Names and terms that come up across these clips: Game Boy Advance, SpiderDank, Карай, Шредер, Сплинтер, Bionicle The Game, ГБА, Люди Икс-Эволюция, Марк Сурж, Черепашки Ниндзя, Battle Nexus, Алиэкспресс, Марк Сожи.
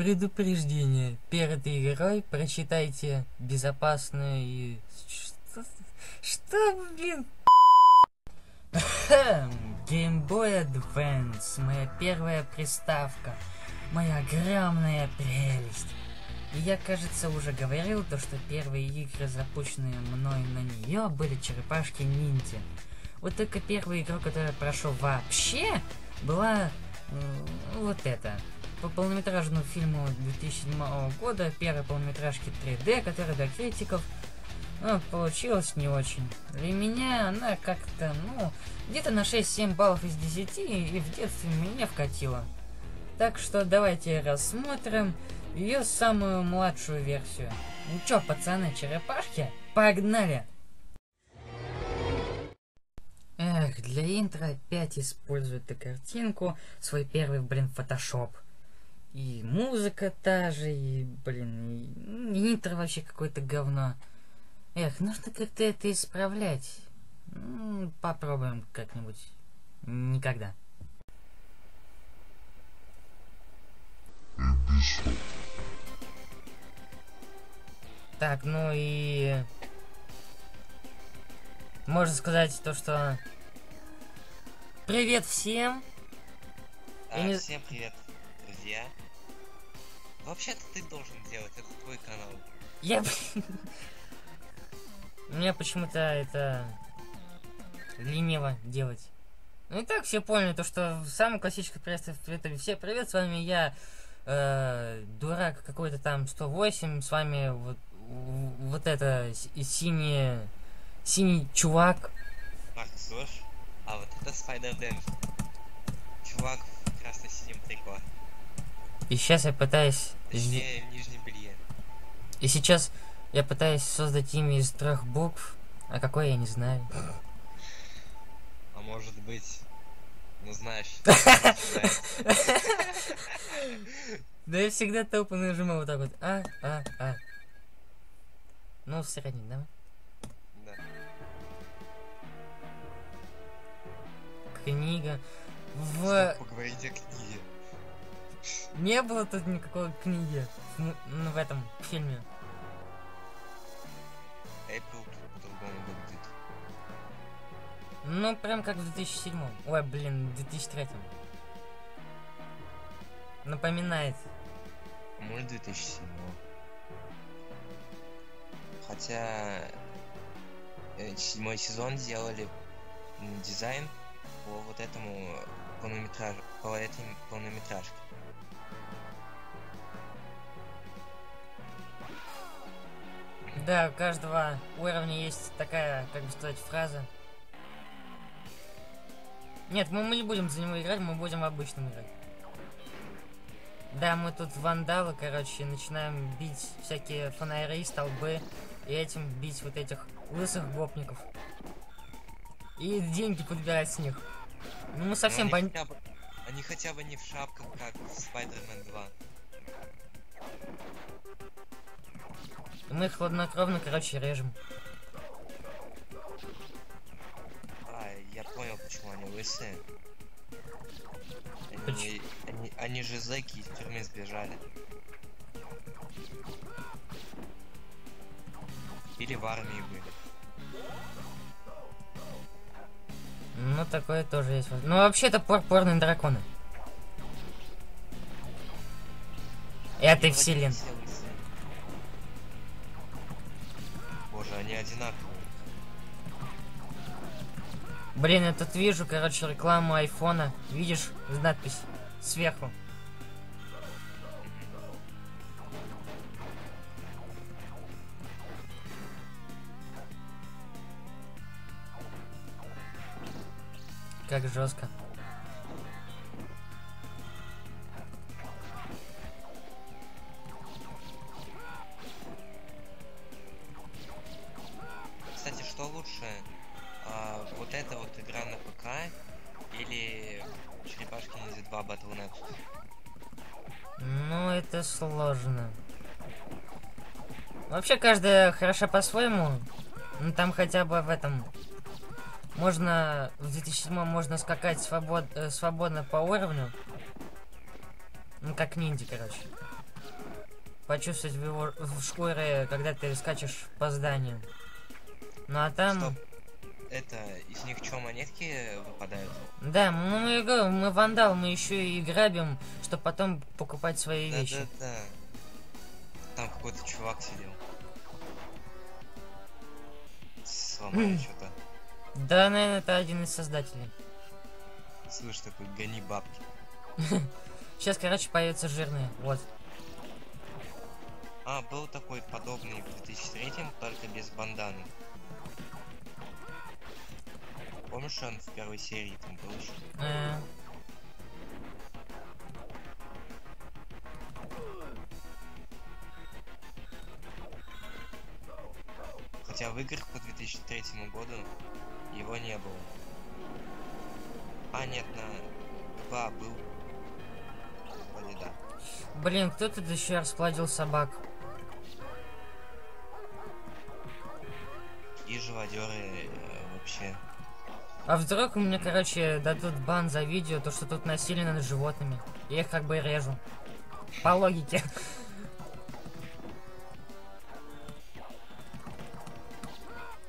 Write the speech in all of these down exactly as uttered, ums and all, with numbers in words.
Предупреждение. Перед игрой прочитайте безопасную и... Что? Что, блин? Game Boy Advance. Моя первая приставка. Моя огромная прелесть. И я, кажется, уже говорил то, что первые игры, запущенные мной на нее, были черепашки ниндзя. Вот только первую игру, которую я прошел вообще, была ну, вот эта. По полнометражному фильму две тысячи седьмого года, первой полнометражке три дэ, которая для критиков ну, получилась не очень. Для меня она как-то, ну, где-то на шесть-семь баллов из десяти, и в детстве меня вкатило. Так что давайте рассмотрим ее самую младшую версию. Ну чё, пацаны, черепашки, погнали! Эх, для интро опять используют эту картинку, свой первый, блин, фотошоп. И музыка та же, и, блин, и, и интро вообще какое-то говно. Эх, нужно как-то это исправлять. Ну, попробуем как-нибудь. Никогда. Так, ну и... Можно сказать то, что... Привет всем! А, не... Всем привет, друзья. Вообще-то ты должен делать, это твой канал. Я... Мне почему-то это... лениво делать. Ну и так все поняли, то что самый классический приветствие в Твиттере. Все привет, с вами я... Э, дурак какой-то там сто восемь, с вами вот, вот это синий синий чувак Марк Сурж, а вот это SpiderDank, чувак в красно-синем трико. И сейчас я пытаюсь, точнее, в нижнем белье. И сейчас я пытаюсь создать имя из трех букв, а какой я не знаю. А может быть, ну знаешь. Да я всегда тупо нажимал вот так вот. А, а, а. Ну, средний, да? Да. Книга. В... Поговорите о книге. Не было тут никакой книги. Ну, в этом фильме. Apple по-другому выглядит. Ну, прям как в две тысячи седьмом. Ой, блин, в две тысячи третьем. Напоминает. Может, две тысячи седьмой. Хотя седьмой сезон сделали дизайн по вот этому полнометраж... по этой полнометражке. Да, у каждого уровня есть такая, как бы сказать, фраза. Нет, мы, мы не будем за него играть, мы будем обычным играть. Да, мы тут вандалы, короче, начинаем бить всякие фонари, столбы, и этим бить вот этих лысых гопников. И деньги подбирать с них. Ну, мы совсем они, бан... хотя бы, они хотя бы не в шапках, как в Спайдермен два. И мы их хладнокровно, короче, режем. А, я понял, почему они лысые. Они, они, они же зэки из тюрьмы сбежали. Или в армии были. Ну такое тоже есть. Ну вообще-то пурпурные драконы. Это вселенная. Боже, они одинаковые. Блин, я тут вижу, короче, рекламу айфона. Видишь, надпись сверху. Как жестко. Кстати, что лучше? А, вот это вот игра на ПК или Черепашки-ниндзя два Battle Nexus? Ну, это сложно. Вообще, каждая хороша по-своему. Но там хотя бы в этом... Можно... В две тысячи седьмом можно скакать свобод... э, свободно по уровню. Ну, как ниндзя, короче. почувствовать в его в шкуре, когда ты скачешь по зданиям. Ну а там... Стоп. Это, из них что, монетки выпадают? Да, ну мы, мы вандал, мы еще и грабим, чтобы потом покупать свои да, вещи. Да, да. Там какой-то чувак сидел. Сломали что-то. Да, наверное, это один из создателей. Слышь, такой, гони бабки. Сейчас, короче, появятся жирные, вот. А, был такой подобный в две тысячи третьем, только без банданы. Помнишь, он в первой серии там был еще? А-а-а. Хотя в играх по две тысячи третьему году его не было. А, нет, на два был. Вроде да. Блин, кто тут еще расплодил собак? И живодеры э, вообще. А вдруг мне, короче, дадут бан за видео, то что тут насилие над животными. Я их как бы режу. По логике.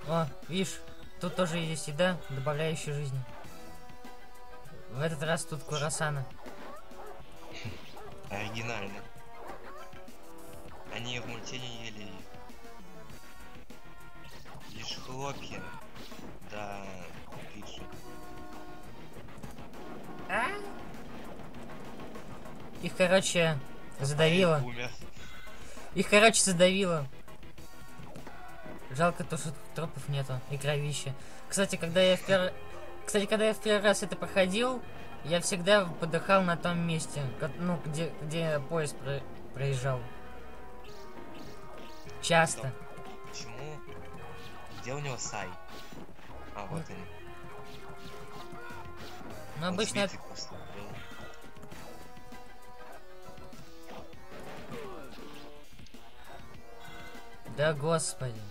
О, видишь, тут тоже есть еда, добавляющая жизни. В этот раз тут курасана. Оригинально. Они в мультине ели лишь хлопья, да пиццу. А? Их, короче, задавило. Их, короче, задавило. Жалко то, что тропов нету и кровища. Кстати, когда я в первый... Кстати, когда я в первый раз это проходил, я всегда подыхал на том месте, ну, где, где поезд про... проезжал. Часто. Стоп. Почему? Где у него сай? А, вот они. Ну, он обычно... От... Да, господи.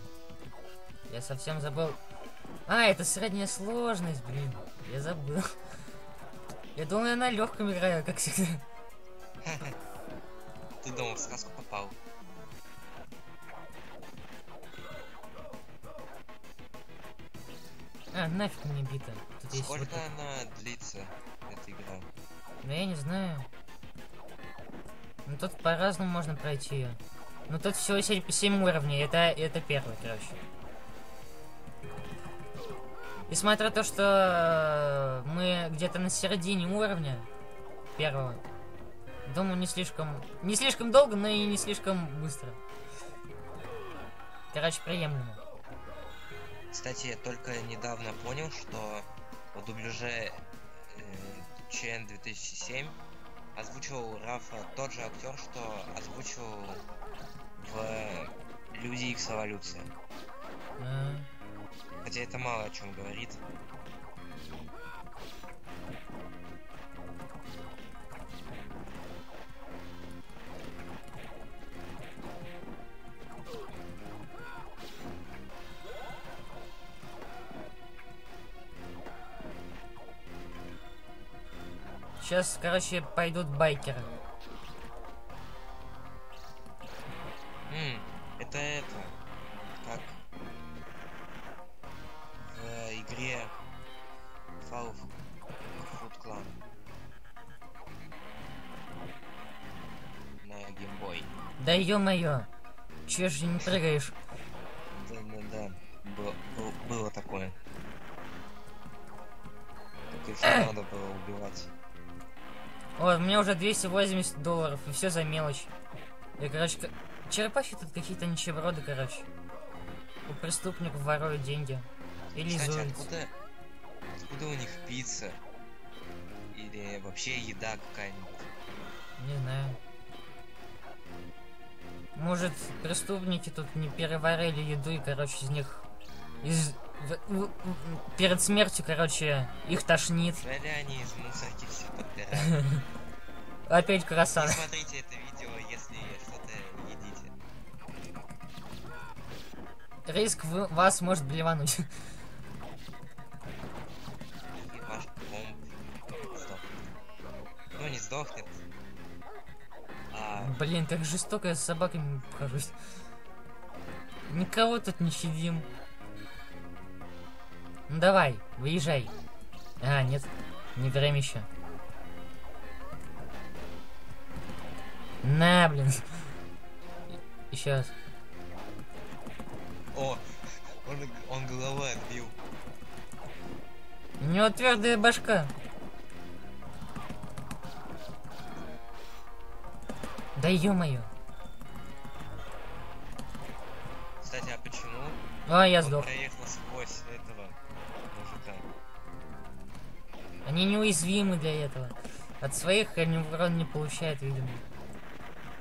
Я совсем забыл. А, это средняя сложность, блин. Я забыл. Я думал, я на легком играю, как всегда. Ты думал, в сказку попал. А, нафиг мне бита. Тут сколько есть вот она это... длится, эта игра? Ну, я не знаю. Ну, тут по-разному можно пройти ее. Ну, тут всего семь уровней, это, это первый, короче. И смотря то, что мы где-то на середине уровня первого, думаю, не слишком, не слишком долго, но и не слишком быстро. Короче, приемлемо. Кстати, я только недавно понял, что в дубляже э, Ч Н две тысячи семь озвучивал Рафа тот же актер, что озвучивал в Люди Икс-Эволюция. А... Хотя это мало о чем говорит. Сейчас, короче, пойдут байкеры. Ммм, это это. Как? Игре Фауф Фуд Клан на геймбой. Да ё-моё, чё же не прыгаешь? Да, да, да, было, было, было такое. Только их надо было убивать. О, у меня уже двести восемьдесят долларов, и все за мелочь. Я, короче, черепахи тут какие-то нищеброды, короче. У преступников воруют деньги. Или кстати, откуда, откуда у них пицца? Или вообще еда какая-нибудь? Не знаю. Может, преступники тут не переварили еду и, короче, из них... Из... В... В... Перед смертью, короче, их тошнит. Или они из мусорки все подбирают. Опять красава. Не смотрите это видео, если что-то едите. Риск вас может блевануть. Ну не сдохнет. А Блин, как жестоко я с собаками покажусь. Никого тут не щадим. Ну давай, выезжай. А, нет, не время еще. На, блин. Еще раз. О, он, он головой отбил. У него твердая башка. Да ё-моё. Кстати, а почему? А, я сдох. Он проехал сквозь этого мужика. Они неуязвимы для этого. От своих они урон не получают, видимо.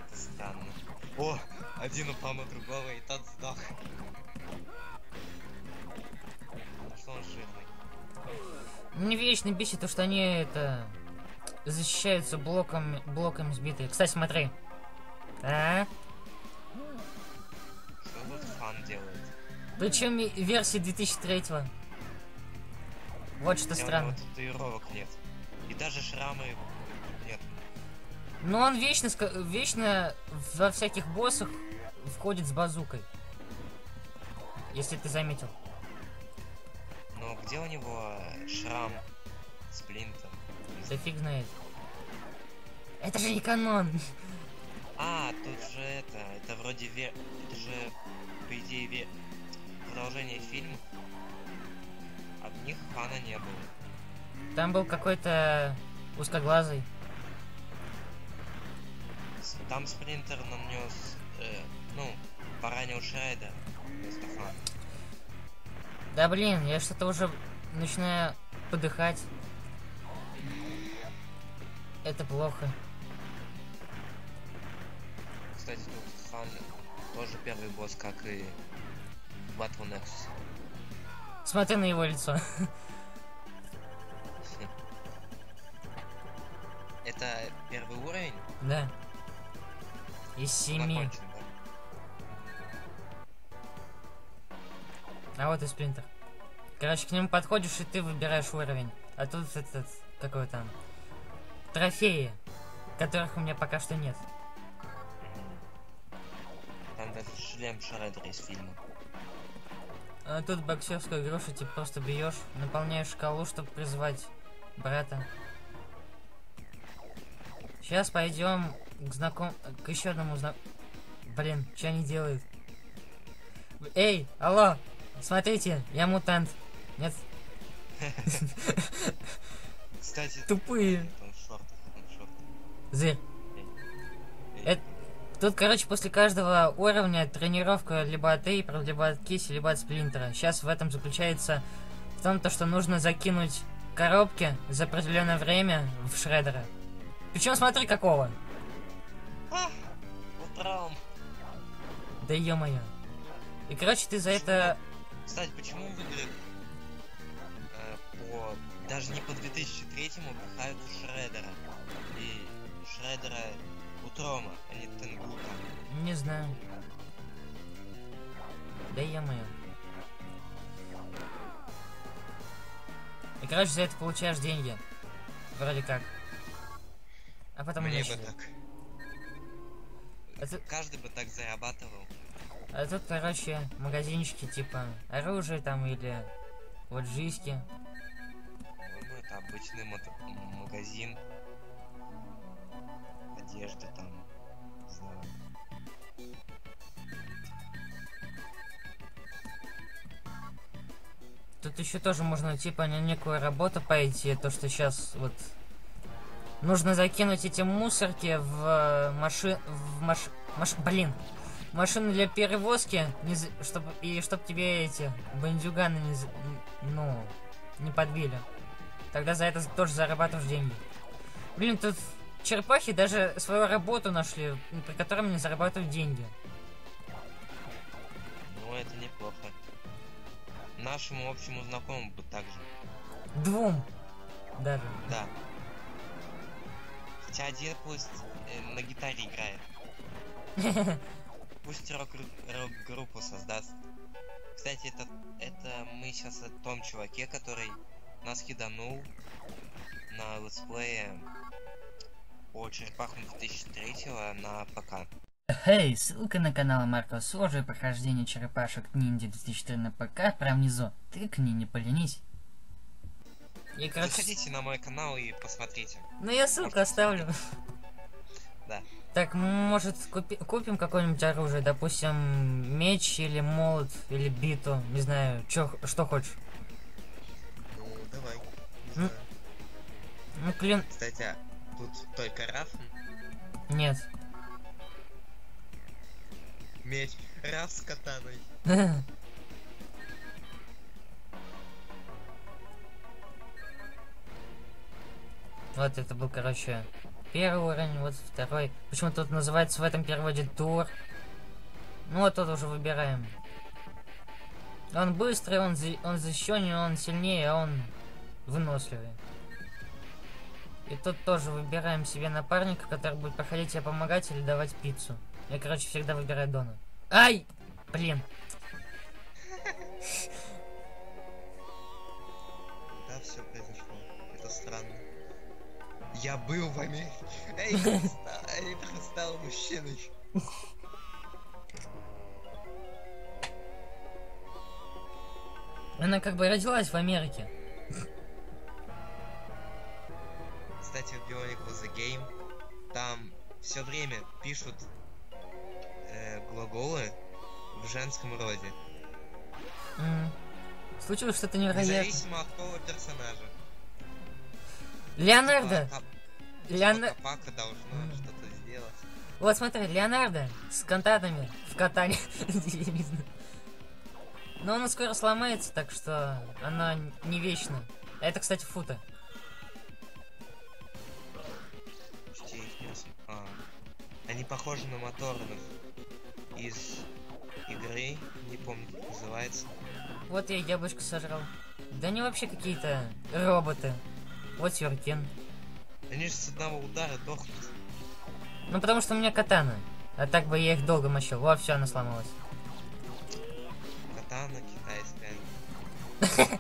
Это странно. О, один упал на другого, и тот сдох. А что он жирный? Мне вечно бесит то, что они это... защищаются блоком, блоком сбитые. Кстати, смотри. А? Что вот фан делает? Причем версии две тысячи третьего. Вот что странно. Вот татуировок нет. И даже шрамы нет. Но он вечно, вечно во всяких боссах входит с базукой. Если ты заметил. Но где у него шрам с плинтом? Да фиг знает. Это же не канон. А, тут же это, это вроде ве... Это же, по идее, ве... продолжение фильма. От них фана не было. Там был какой-то узкоглазый. Там спринтер нанес, э, ну, поранил Шрайда. Да блин, я что-то уже начинаю подыхать. Это плохо. Кстати, тут фан тоже первый босс, как и Battle Nexus. Смотри на его лицо. Это первый уровень? Да. Из семи. А вот и спринтер. Короче, к нему подходишь и ты выбираешь уровень. А тут этот какой там. Трофеи, которых у меня пока что нет. Там даже шлем Шредера из фильма. А тут боксерскую грушу типа просто бьешь, наполняешь шкалу, чтобы призвать брата. Сейчас пойдем к знаком... к еще одному знак... Блин, что они делают? Эй, алло, смотрите, я мутант. Нет? Кстати, тупые. Зырь. Это... Тут, короче, после каждого уровня тренировка либо от Эйпра, либо от Киси, либо от Сплинтера. Сейчас в этом заключается в том, то, что нужно закинуть коробки за определенное время в Шредера. Причем смотри какого. А, утром. Да ё-моё. И, короче, ты за почему? Это... Кстати, почему в игре э, по... даже не по две тысячи третьему пихают Шредера? И... Шредера Утрома, а не Тенгута. Не знаю. Да е-мое. И короче за это получаешь деньги. Вроде как. А потом мне бы так. А тут... Каждый бы так зарабатывал. А тут, короче, магазинчики типа оружия там или вот жизни. Ну это обычный магазин. Одежда там, не знаю. Тут еще тоже можно типа на некую работу пойти, то что сейчас вот нужно закинуть эти мусорки в машин, в маш, маш, блин, машину для перевозки, не за... чтоб... и чтоб тебе эти бандюганы не, ну, не подбили. Тогда за это тоже зарабатываешь деньги. Блин, тут черепахи даже свою работу нашли, при которой они зарабатывают деньги. Ну, это неплохо. Нашему общему знакомому бы так же. Двум. Даже. Да. Хотя один пусть э, на гитаре играет. Пусть рок-группу создаст. Кстати, это, это мы сейчас о том чуваке, который нас киданул на летсплее о черепахам две тысячи третьего на ПК. Эй, hey, ссылка на канал Марка Сожи, прохождение черепашек ниндзя две тысячи четыре на ПК, прям внизу. Тыкни, не поленись. И, короче... Заходите на мой канал и посмотрите. Ну я ссылку может, оставлю. Да. Так, может купи... купим какое-нибудь оружие, допустим, меч или молот, или биту, не знаю, чё, что хочешь. Ну, давай. Не ну, ну клин... Кстати, а тут только Раф? Нет. Меч. Раф с катаной. Вот это был, короче, первый уровень, вот второй. Почему тут называется в этом переводе тур? Ну вот тут уже выбираем. Он быстрый, он, за... он защищенный, он сильнее, а он выносливый. И тут тоже выбираем себе напарника, который будет проходить тебе помогать или давать пиццу. Я, короче, всегда выбираю Дона. Ай! Блин. Да, все произошло. Это странно. Я был в Америке. Эй, я стал мужчиной. Она как бы родилась в Америке. Кстати, в Bionicle The Game там все время пишут глаголы в женском роде. Mm. Случилось что-то невероятное. Независимо от какого персонажа. Леонардо! Леонардо... Копака должна что-то сделать. Вот смотри, Леонардо с кантатами в катане. Но он скоро сломается, так что она не вечна. Это, кстати, фута. Они похожи на моторных из игры, не помню, как называется. Вот я яблочко сожрал. Да они вообще какие-то роботы. Вот Сюркин. Они же с одного удара дохнут. Ну потому что у меня катана. А так бы я их долго мочил. Во, все, она сломалась. Катана китайская.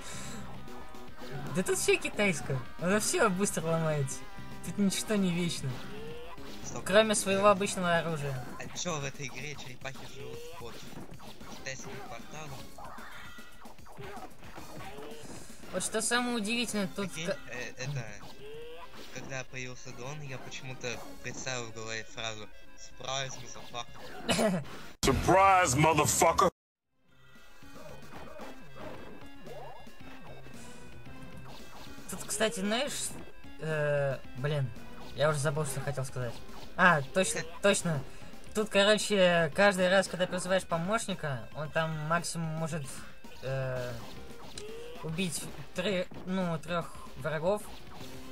Да тут все китайское. Она все быстро ломается. Тут ничто не вечно. Кроме своего обычного оружия. А чё в этой игре черепахи живут под китайским порталом? Вот что самое удивительное тут... Окей, э, это... Когда появился Дон, я почему-то представил в голове фразу «Surprise, motherfucker». Surprise, motherfucker. Тут, кстати, знаешь... Э, блин, я уже забыл, что хотел сказать. А, точно, точно. Тут, короче, каждый раз, когда призываешь помощника, он там максимум может э, убить три, ну, трех врагов.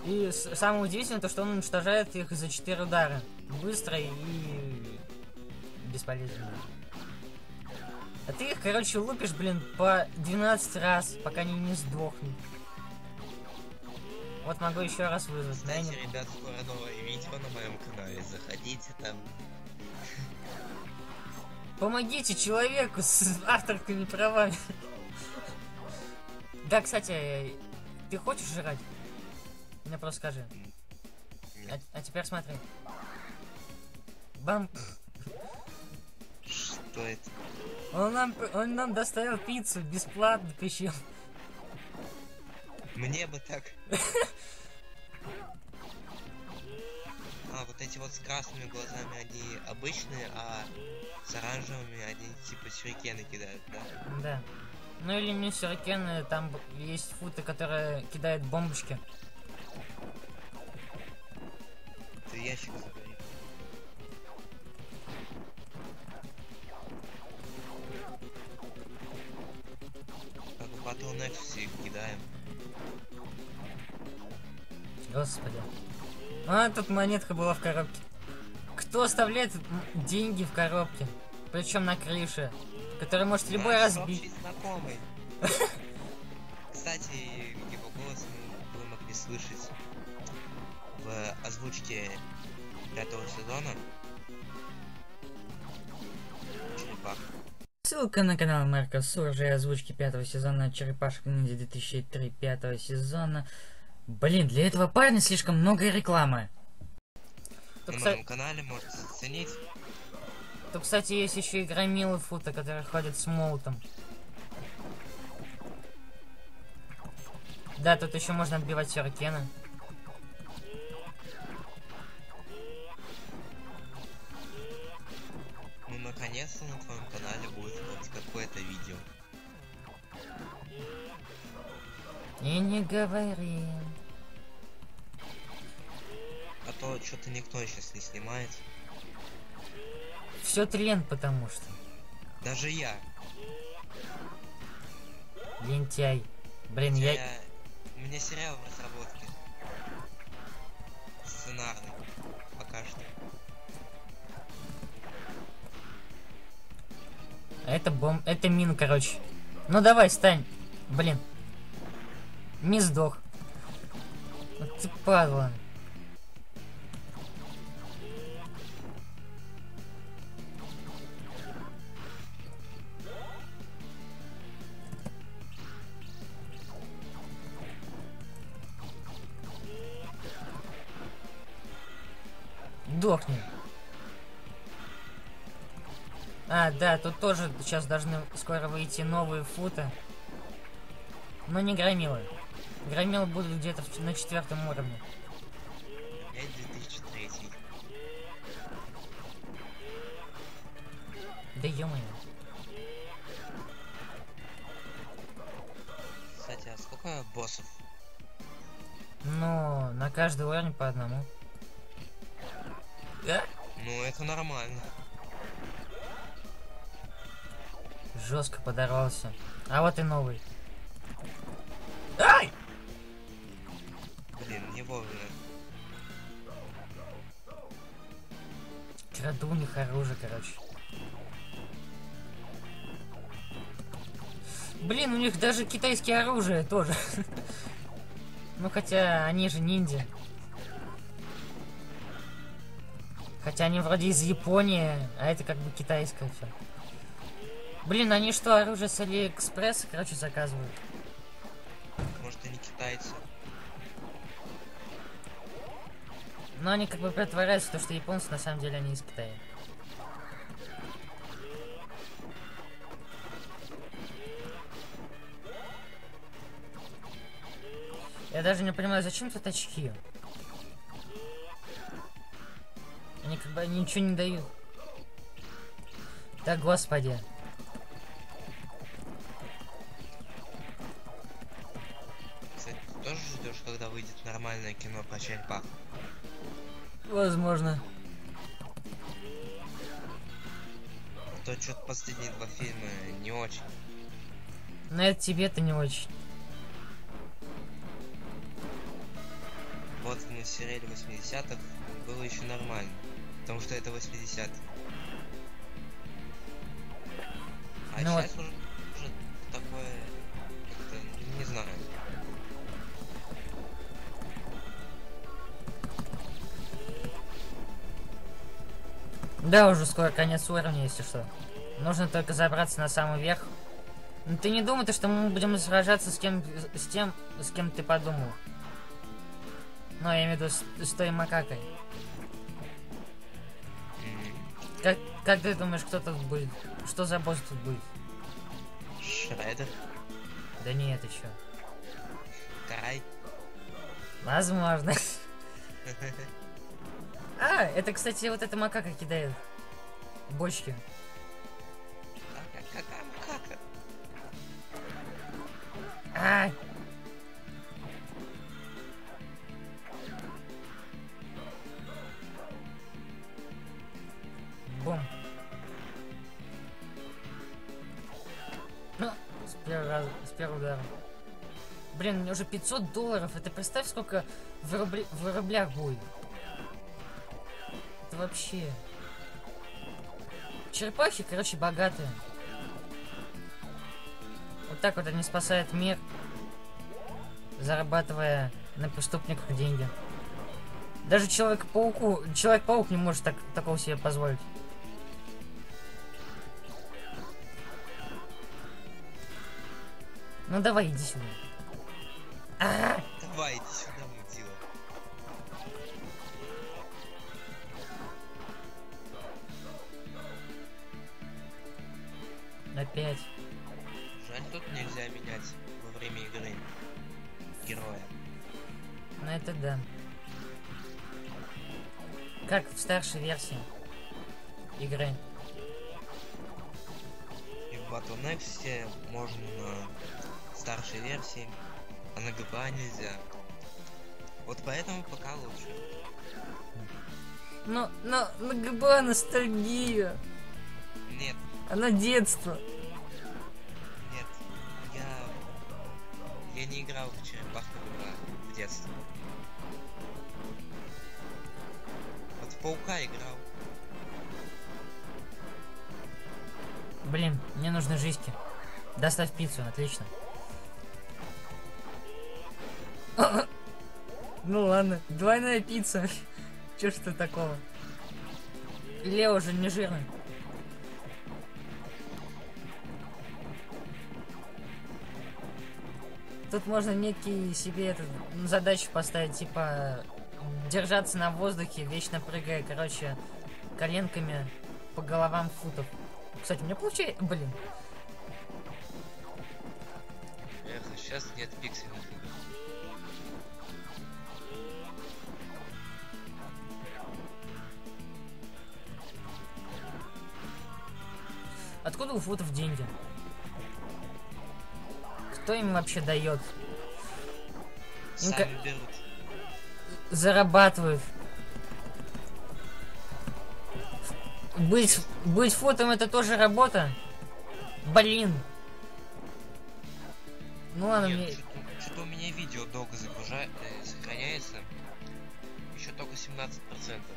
И самое удивительное, то, что он уничтожает их за четыре удара. Быстро и бесполезно. А ты их, короче, лупишь, блин, по двенадцать раз, пока они не сдохнут. Вот могу еще раз вызвать. Знаете, да, ребят, скоро новое видео на моем канале. Заходите там. Помогите человеку с авторскими правами. Да, кстати, ты хочешь жрать? Мне просто скажи. А, а теперь смотри. Бам. Что это? Он нам, он нам доставил пиццу бесплатно, причем. Мне бы так. А, вот эти вот с красными глазами, они обычные, а с оранжевыми они типа сюрикены кидают, да? Да. Ну или не сюрикены, там есть футы, которые кидают бомбочки. Ты ящик забери. Как в Battle Nexus их кидаем. Господи. А, тут монетка была в коробке. Кто оставляет деньги в коробке? Причем на крыше. Который может любой наш разбить. Знакомый. Кстати, его голос вы могли слышать в озвучке пятого сезона. Черепах. Ссылка на канал Марка Суржа и озвучки пятого сезона Черепашек ниндзя две тысячи три пятого сезона. Блин, для этого парня слишком много рекламы. Тут, на кстати... моем канале можете заценить. Тут, кстати, есть еще и громилы фута, которые ходят с молотом. Да, тут еще можно отбивать сюрикены. Ну, наконец-то на твоем канале будет хоть какое-то видео. И не говори. А то что-то никто сейчас не снимает. Все тренд, потому что. Даже я. Лентяй. Блин, я... я... У меня сериал в разработке. Сценарный. Пока что. Это бомб... Это мин, короче. Ну давай, стань. Блин. Не сдох. Вот ты падла. Дохни. А, да, тут тоже сейчас должны скоро выйти новые футы. Но не громилы. Громилы будут где-то на четвертом уровне. Опять две тысячи третий. Да ё-моё. Кстати, а сколько боссов? Ну, на каждый уровень по одному. А? Ну, это нормально. Жестко подорвался. А вот и новый. Ай! Блин, не вовремя. Краду у них оружие, короче. Блин, у них даже китайские оружие тоже. Ну, хотя они же ниндзя. Хотя они вроде из Японии, а это как бы китайское все. Блин, они что, оружие с Алиэкспресса, короче, заказывают? Может, они китайцы. Но они как бы притворяются, то, что японцы, на самом деле, они из Китая. Я даже не понимаю, зачем тут очки? Они как бы ничего не дают. Да господи. Кстати, ты тоже ждешь, когда выйдет нормальное кино про черепах? Возможно. А то что-то последние два фильма не очень. Но это тебе-то не очень. Вот мы сериал восьмидесятых, было еще нормально. Потому что это восьмидесятые. А ну сейчас вот. уже, уже такое... как-то, не знаю. Да, уже скоро конец уровня, если что. Нужно только забраться на самый верх. Но ты не думай, что мы будем сражаться с кем, с тем, с кем ты подумал. Ну, я имею в виду с, с той макакой. Как, как ты думаешь, кто тут будет? Что за босс тут будет? Шредер? Да нет, еще. Кай? Возможно. А, это, кстати, вот эта макака кидает. Бочки. Какая макака? А! Ну, с первого раза, с первого удара. Блин, мне уже пятьсот долларов. Это представь, сколько в, рубля, в рублях будет. Это вообще... Черепахи, короче, богатые. Вот так вот они спасают мир, зарабатывая на преступниках деньги. Даже Человек-пауку... Человек-паук не может так, такого себе позволить. Ну давай, иди сюда. А-а-а! Давай, иди сюда, мудила. опять. Жаль, тут нельзя менять во время игры героя. Ну это да. Как в старшей версии игры. И в Battle Nexus можно в старшей версии, а на ГБА нельзя. Вот поэтому пока лучше. Ну, на, на ГБА ностальгия. Нет. Она детство. Нет, я... Я не играл в черепаху в детстве. Вот в паука играл. Блин, мне нужны жизки. Доставь пиццу, отлично. Ну ладно, двойная пицца. Че ж это такого? Лео же не жирный. Тут можно некие себе этот, ну, задачи поставить, типа держаться на воздухе, вечно прыгая, короче, коленками по головам футов. Кстати, у меня получается... Блин. Эх, сейчас нет пикселей. Откуда у футов деньги? Кто им вообще дает? Им как... Зарабатывают. Быть, быть футом это тоже работа? Блин. Ну ладно. Нет, мне... что-то, что-то у меня видео долго загружает, э, сохраняется. Еще только семнадцать процентов.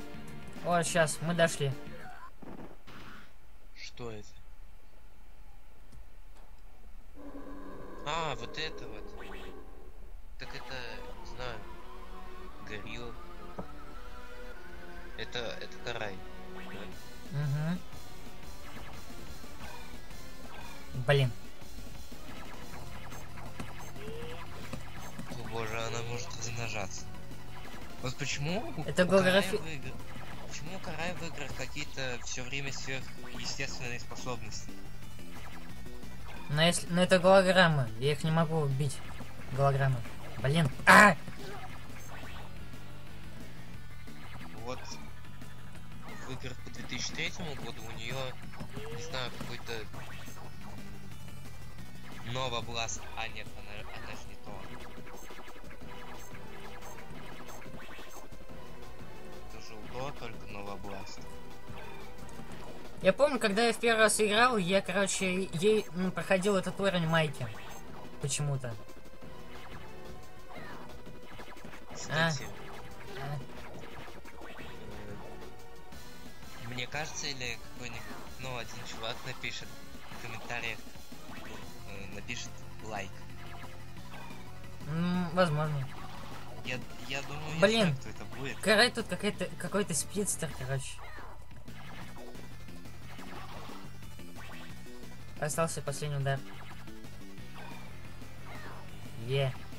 О, сейчас, мы дошли. Что это? А, вот это вот. Так это, не знаю, горилла. Это, это карай. Угу. Блин. О боже, она может размножаться. Вот почему? Это голография. Игр... Почему у карай в играх какие-то все время сверхъестественные способности? Но если, но это голограммы, я их не могу убить. Голограммы. Блин. А! Вот в играх по две тысячи третьему году у нее, не знаю, какой-то новобласт. А нет, она, она же не то. Это же УДО, только новобласт. Я помню, когда я в первый раз играл, я, короче, ей ну, проходил этот уровень майки. Почему-то. А? А? Мне кажется, или какой-нибудь, ну, один чувак напишет в комментариях, напишет лайк. М-м, возможно. Я, я думаю, блин, я знаю, кто это будет. Карай тут какой-то какой-то спидстер, короче. Остался последний удар. Е. Yeah.